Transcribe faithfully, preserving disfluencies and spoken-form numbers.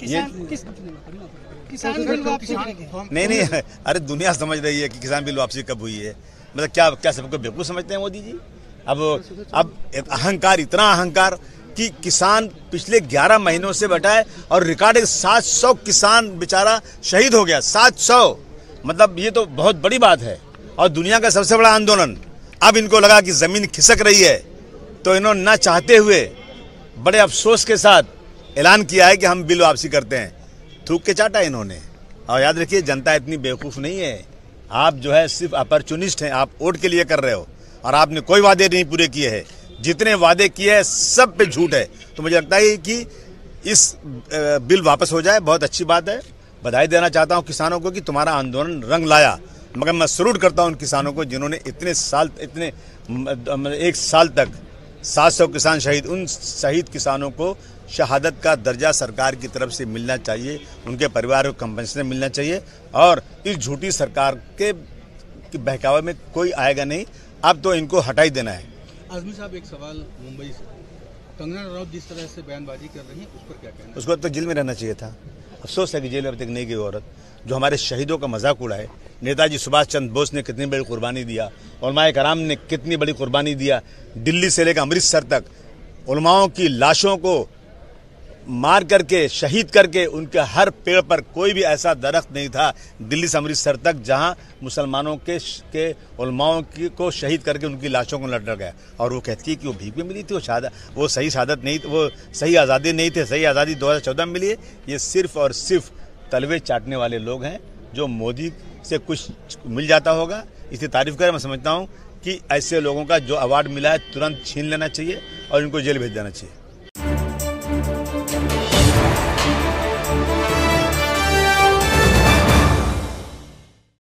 किसान किस किसान बिल वापसी नहीं नहीं अरे दुनिया समझ रही है कि किसान बिल वापसी कब हुई है। मतलब क्या क्या सबको बेवकूफ़ समझते हैं मोदी जी। अब अब अहंकार, इतना अहंकार कि किसान पिछले ग्यारह महीनों से बैठा है और रिकॉर्ड सात सौ किसान बेचारा शहीद हो गया। सात सौ, मतलब ये तो बहुत बड़ी बात है और दुनिया का सबसे बड़ा आंदोलन। अब इनको लगा कि ज़मीन खिसक रही है तो इन्होंने ना चाहते हुए बड़े अफसोस के साथ ऐलान किया है कि हम बिल वापसी करते हैं। थूक के चाटा इन्होंने। और याद रखिए, जनता इतनी बेवकूफ़ नहीं है। आप जो है सिर्फ अपॉर्चुनिस्ट हैं, आप वोट के लिए कर रहे हो और आपने कोई वादे नहीं पूरे किए हैं। जितने वादे किए हैं सब पे झूठ है। तो मुझे लगता है कि इस बिल वापस हो जाए, बहुत अच्छी बात है। बधाई देना चाहता हूँ किसानों को कि तुम्हारा आंदोलन रंग लाया। मगर मैं सलूट करता हूँ उन किसानों को जिन्होंने इतने साल इतने एक साल तक सात सौ किसान शहीद, उन शहीद किसानों को शहादत का दर्जा सरकार की तरफ से मिलना चाहिए, उनके परिवार को कंपनसेशन मिलना चाहिए और इस झूठी सरकार के बहकावे में कोई आएगा नहीं। अब तो इनको हटा ही देना है। आजमी साहब, एक सवाल मुंबई से, कंगना राउत जिस तरह से बयानबाजी कर रही है उस पर क्या कहना है? उसको तो जेल में रहना चाहिए था। अफसोस है कि जेल में अब तक नहीं गई। औरत जो हमारे शहीदों का मजाक उड़ाए, नेताजी सुभाष चंद्र बोस ने कितनी बड़ी कुर्बानी दिया, उलमाए कराम ने कितनी बड़ी कुर्बानी दिया, दिल्ली से लेकर अमृतसर तक उलमाओं की लाशों को मार करके शहीद करके, उनके हर पेड़ पर कोई भी ऐसा दरख्त नहीं था दिल्ली से अमृतसर तक जहां मुसलमानों के के उलमाओं की को शहीद करके उनकी लाशों को लटका गया। और वो कहती है कि वो भीख में मिली थी, वो शादा वो सही शहादत नहीं, वो सही आज़ादी नहीं थे। सही आज़ादी दो हज़ार चौदह में मिली है। ये सिर्फ और सिर्फ तलवे चाटने वाले लोग हैं जो मोदी से कुछ मिल जाता होगा इसकी तारीफ करें। मैं समझता हूँ कि ऐसे लोगों का जो अवार्ड मिला है तुरंत छीन लेना चाहिए और इनको जेल भेज देना चाहिए।